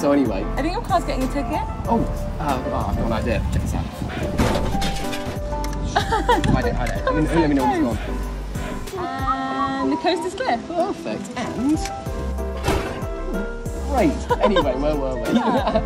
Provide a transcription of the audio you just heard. So anyway, I think your car's getting a ticket. Oh, I've got an idea. Check this out. Hide it. Let me know when it's gone. And the coast is clear. Perfect. And great. Anyway, where were we?